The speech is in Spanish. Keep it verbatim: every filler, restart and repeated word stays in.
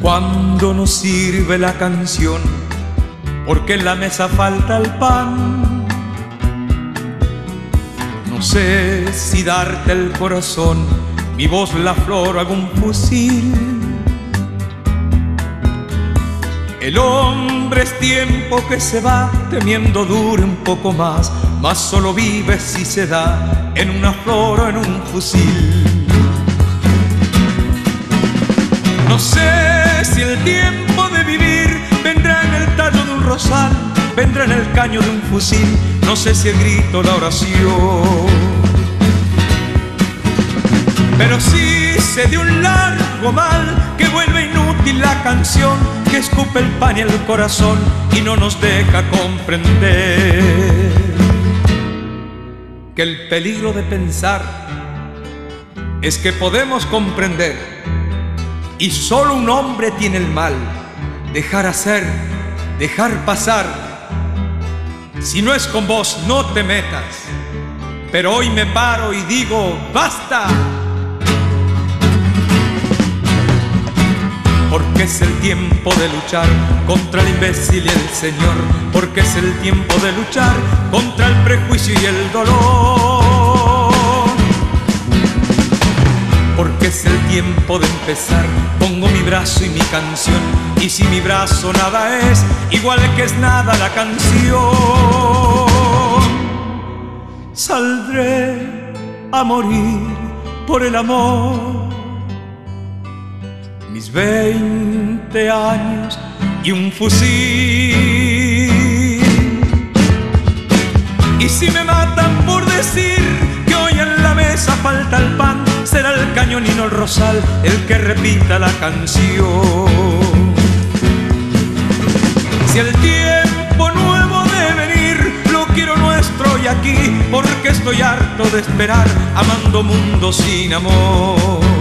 Cuando nos sirve la canción, porque en la mesa falta el pan. No sé si darte el corazón, mi voz la flor, algún fusil. El hombre es tiempo que se va, temiendo dure un poco más, mas solo vive si se da en una flor o en un fusil. No sé si el tiempo de vivir vendrá en el tallo de un rosal, vendrá en el caño de un fusil, no sé si el grito o la oración. Pero sí sé de un largo mal que vuelve inútil la canción, que escupe el pan y el corazón y no nos deja comprender que el peligro de pensar es que podemos comprender. Y solo un hombre tiene el mal, dejar hacer, dejar pasar. Si no es con vos, no te metas. Pero hoy me paro y digo, ¡basta! Porque es el tiempo de luchar contra el imbécil y el señor. Porque es el tiempo de luchar contra el prejuicio y el dolor. Porque es el tiempo de empezar, pongo mi brazo y mi canción, y si mi brazo nada es, igual que es nada la canción. Saldré a morir por el amor, mis veinte años y un fusil. Y si me matan por decir que hoy en la mesa falta el pan, será el cañón y no el rosal el que repita la canción. Si el tiempo nuevo de venir lo quiero nuestro hoy aquí, porque estoy harto de esperar amando mundo sin amor.